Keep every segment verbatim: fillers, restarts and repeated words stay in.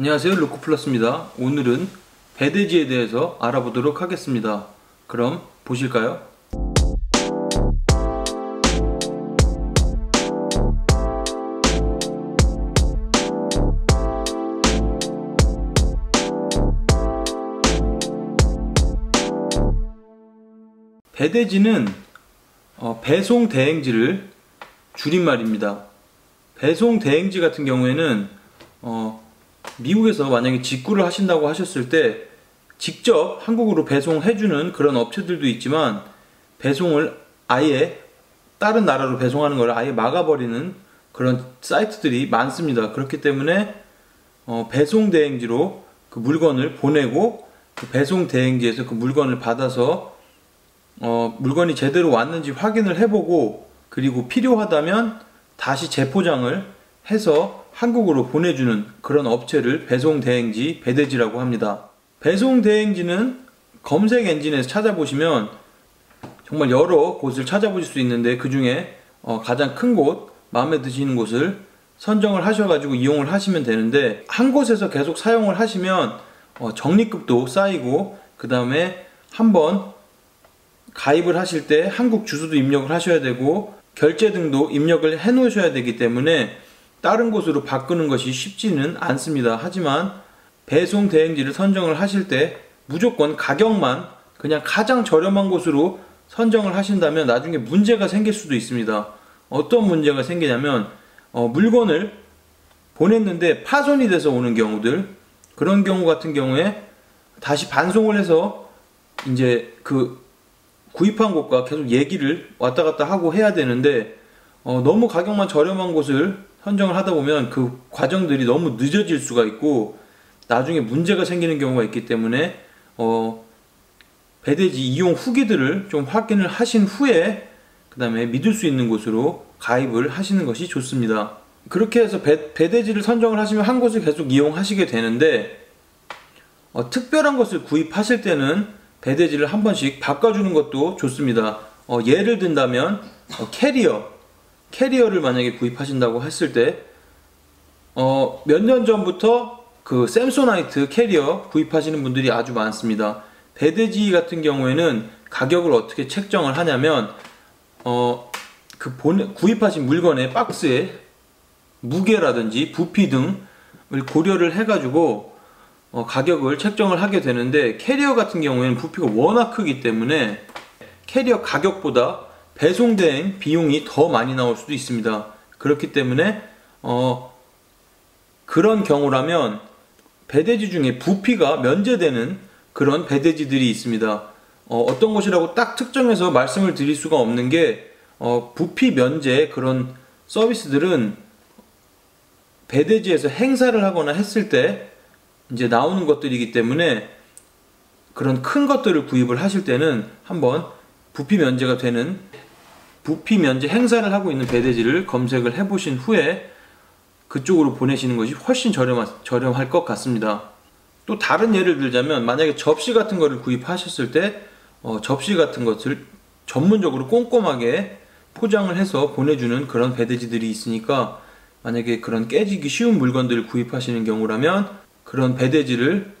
안녕하세요, 루코플러스입니다. 오늘은 배드지에 대해서 알아보도록 하겠습니다. 그럼 보실까요? 배대지는 배송 대행지를 줄임말입니다. 배송 대행지 같은 경우에는 미국에서 만약에 직구를 하신다고 하셨을 때 직접 한국으로 배송해주는 그런 업체들도 있지만, 배송을 아예 다른 나라로 배송하는 걸 아예 막아버리는 그런 사이트들이 많습니다. 그렇기 때문에 배송 대행지로 그 물건을 보내고, 그 배송 대행지에서 그 물건을 받아서 어, 물건이 제대로 왔는지 확인을 해보고, 그리고 필요하다면 다시 재포장을 해서 한국으로 보내주는 그런 업체를 배송대행지, 배대지라고 합니다. 배송대행지는 검색 엔진에서 찾아보시면 정말 여러 곳을 찾아보실 수 있는데, 그 중에 어, 가장 큰 곳, 마음에 드시는 곳을 선정을 하셔가지고 이용을 하시면 되는데, 한 곳에서 계속 사용을 하시면 어, 적립금도 쌓이고, 그 다음에 한번 가입을 하실 때 한국 주소도 입력을 하셔야 되고, 결제 등도 입력을 해 놓으셔야 되기 때문에 다른 곳으로 바꾸는 것이 쉽지는 않습니다. 하지만 배송 대행지를 선정을 하실 때 무조건 가격만 그냥 가장 저렴한 곳으로 선정을 하신다면 나중에 문제가 생길 수도 있습니다. 어떤 문제가 생기냐면 어, 물건을 보냈는데 파손이 돼서 오는 경우들, 그런 경우 같은 경우에 다시 반송을 해서 이제 그 구입한 곳과 계속 얘기를 왔다 갔다 하고 해야 되는데, 어, 너무 가격만 저렴한 곳을 선정을 하다 보면 그 과정들이 너무 늦어질 수가 있고, 나중에 문제가 생기는 경우가 있기 때문에 어, 배대지 이용 후기들을 좀 확인을 하신 후에 그 다음에 믿을 수 있는 곳으로 가입을 하시는 것이 좋습니다. 그렇게 해서 배, 배대지를 선정을 하시면 한 곳을 계속 이용하시게 되는데, 어, 특별한 것을 구입하실 때는 배대지를 한 번씩 바꿔주는 것도 좋습니다. 어, 예를 든다면 어, 캐리어 캐리어를 만약에 구입하신다고 했을 때 어, 몇 년 전부터 그 샘소나이트 캐리어 구입하시는 분들이 아주 많습니다. 배대지 같은 경우에는 가격을 어떻게 책정을 하냐면 어, 그 본, 구입하신 물건의 박스의 무게라든지 부피 등을 고려를 해가지고 어, 가격을 책정을 하게 되는데, 캐리어 같은 경우에는 부피가 워낙 크기 때문에 캐리어 가격보다 배송 대행 비용이 더 많이 나올 수도 있습니다. 그렇기 때문에 어, 그런 경우라면 배대지 중에 부피가 면제되는 그런 배대지들이 있습니다. 어, 어떤 곳이라고 딱 특정해서 말씀을 드릴 수가 없는 게, 어, 부피 면제 그런 서비스들은 배대지에서 행사를 하거나 했을 때 이제 나오는 것들이기 때문에, 그런 큰 것들을 구입을 하실 때는 한번 부피 면제가 되는, 부피 면제 행사를 하고 있는 배대지를 검색을 해 보신 후에 그쪽으로 보내시는 것이 훨씬 저렴하, 저렴할 것 같습니다. 또 다른 예를 들자면, 만약에 접시 같은 거를 구입하셨을 때 어, 접시 같은 것을 전문적으로 꼼꼼하게 포장을 해서 보내주는 그런 배대지들이 있으니까, 만약에 그런 깨지기 쉬운 물건들을 구입하시는 경우라면 그런 배대지를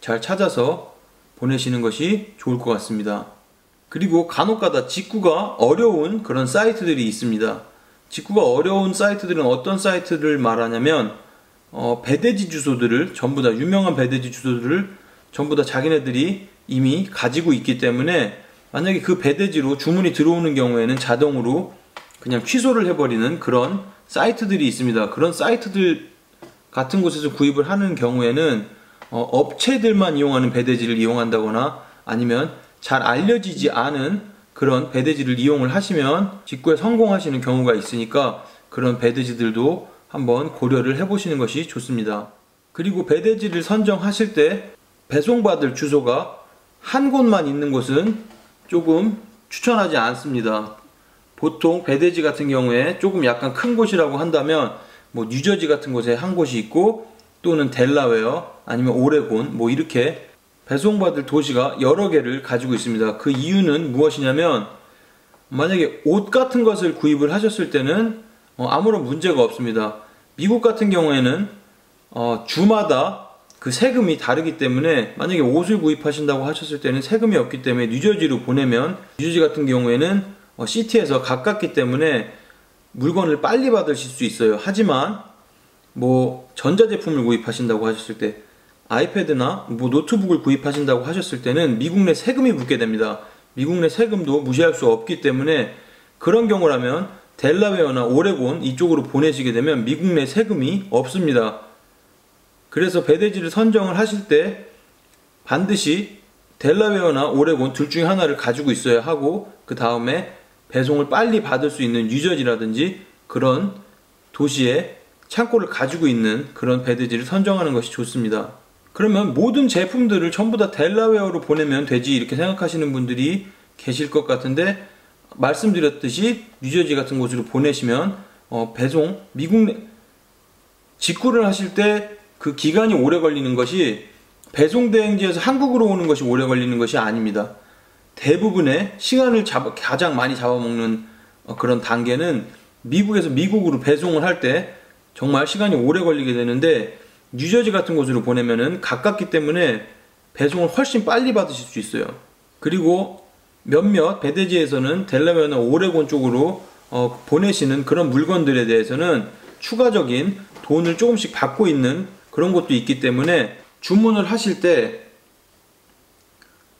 잘 찾아서 보내시는 것이 좋을 것 같습니다. 그리고 간혹가다 직구가 어려운 그런 사이트들이 있습니다. 직구가 어려운 사이트들은 어떤 사이트를 말하냐면 어, 배대지 주소들을 전부 다, 유명한 배대지 주소들을 전부 다 자기네들이 이미 가지고 있기 때문에, 만약에 그 배대지로 주문이 들어오는 경우에는 자동으로 그냥 취소를 해버리는 그런 사이트들이 있습니다. 그런 사이트들 같은 곳에서 구입을 하는 경우에는 어, 업체들만 이용하는 배대지를 이용한다거나, 아니면 잘 알려지지 않은 그런 배대지를 이용을 하시면 직구에 성공하시는 경우가 있으니까, 그런 배대지들도 한번 고려를 해보시는 것이 좋습니다. 그리고 배대지를 선정하실 때 배송받을 주소가 한 곳만 있는 곳은 조금 추천하지 않습니다. 보통 배대지 같은 경우에 조금 약간 큰 곳이라고 한다면 뭐 뉴저지 같은 곳에 한 곳이 있고, 또는 델라웨어 아니면 오레곤, 뭐 이렇게 배송받을 도시가 여러 개를 가지고 있습니다. 그 이유는 무엇이냐면, 만약에 옷 같은 것을 구입을 하셨을 때는 어, 아무런 문제가 없습니다. 미국 같은 경우에는 어, 주마다 그 세금이 다르기 때문에 만약에 옷을 구입하신다고 하셨을 때는 세금이 없기 때문에 뉴저지로 보내면, 뉴저지 같은 경우에는 어, 시티에서 가깝기 때문에 물건을 빨리 받으실 수 있어요. 하지만 뭐 전자제품을 구입하신다고 하셨을 때, 아이패드나 뭐 노트북을 구입하신다고 하셨을 때는 미국 내 세금이 붙게 됩니다. 미국 내 세금도 무시할 수 없기 때문에 그런 경우라면 델라웨어나 오레곤 이쪽으로 보내시게 되면 미국 내 세금이 없습니다. 그래서 배대지를 선정을 하실 때 반드시 델라웨어나 오레곤 둘 중에 하나를 가지고 있어야 하고, 그 다음에 배송을 빨리 받을 수 있는 뉴저지라든지 그런 도시에 창고를 가지고 있는 그런 배대지를 선정하는 것이 좋습니다. 그러면 모든 제품들을 전부 다 델라웨어로 보내면 되지, 이렇게 생각하시는 분들이 계실 것 같은데, 말씀드렸듯이 뉴저지 같은 곳으로 보내시면 어, 배송, 미국 내 직구를 하실 때 그 기간이 오래 걸리는 것이, 배송 대행지에서 한국으로 오는 것이 오래 걸리는 것이 아닙니다. 대부분의 시간을 잡아, 가장 많이 잡아먹는 어, 그런 단계는 미국에서 미국으로 배송을 할 때 정말 시간이 오래 걸리게 되는데, 뉴저지 같은 곳으로 보내면은 가깝기 때문에 배송을 훨씬 빨리 받으실 수 있어요. 그리고 몇몇 배대지에서는 델라웨어나 오레곤 쪽으로 어, 보내시는 그런 물건들에 대해서는 추가적인 돈을 조금씩 받고 있는 그런 것도 있기 때문에, 주문을 하실 때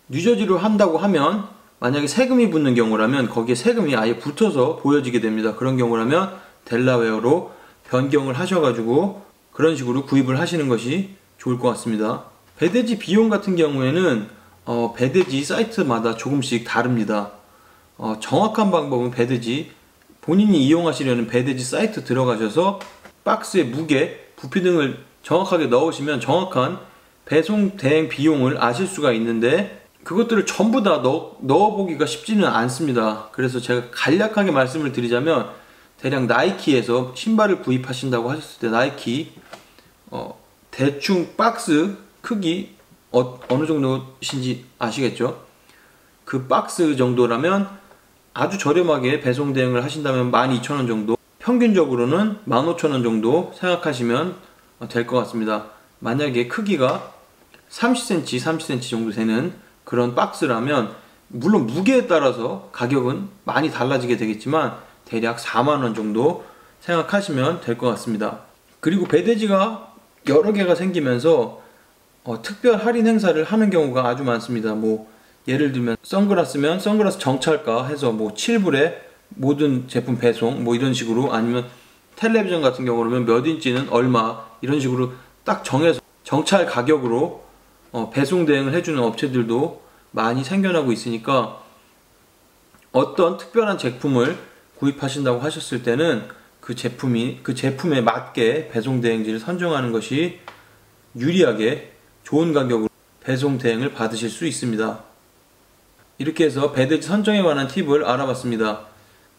뉴저지로 한다고 하면 만약에 세금이 붙는 경우라면 거기에 세금이 아예 붙어서 보여지게 됩니다. 그런 경우라면 델라웨어로 변경을 하셔가지고 그런 식으로 구입을 하시는 것이 좋을 것 같습니다. 배대지 비용 같은 경우에는 어, 배대지 사이트마다 조금씩 다릅니다. 어, 정확한 방법은 배대지, 본인이 이용하시려는 배대지 사이트 들어가셔서 박스의 무게, 부피 등을 정확하게 넣으시면 정확한 배송 대행 비용을 아실 수가 있는데, 그것들을 전부 다 넣, 넣어보기가 쉽지는 않습니다. 그래서 제가 간략하게 말씀을 드리자면, 대략 나이키에서 신발을 구입하신다고 하셨을 때, 나이키 어, 대충 박스 크기 어, 어느 정도신지 아시겠죠? 그 박스 정도라면 아주 저렴하게 배송 대행을 하신다면 만 이천 원 정도, 평균적으로는 만 오천 원 정도 생각하시면 될 것 같습니다. 만약에 크기가 삼십 센티미터, 삼십 센티미터 정도 되는 그런 박스라면, 물론 무게에 따라서 가격은 많이 달라지게 되겠지만 대략 사만 원 정도 생각하시면 될 것 같습니다. 그리고 배대지가 여러 개가 생기면서 어, 특별 할인 행사를 하는 경우가 아주 많습니다. 뭐 예를 들면 선글라스면 선글라스 정찰가 해서 뭐 칠 불에 모든 제품 배송, 뭐 이런 식으로, 아니면 텔레비전 같은 경우는 몇 인치는 얼마, 이런 식으로 딱 정해서 정찰 가격으로 어, 배송 대행을 해주는 업체들도 많이 생겨나고 있으니까, 어떤 특별한 제품을 구입하신다고 하셨을 때는 그 제품이 그 제품에 맞게 배송 대행지를 선정하는 것이 유리하게 좋은 가격으로 배송 대행을 받으실 수 있습니다. 이렇게 해서 배대지 선정에 관한 팁을 알아봤습니다.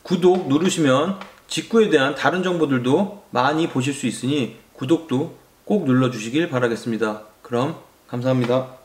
구독 누르시면 직구에 대한 다른 정보들도 많이 보실 수 있으니 구독도 꼭 눌러주시길 바라겠습니다. 그럼 감사합니다.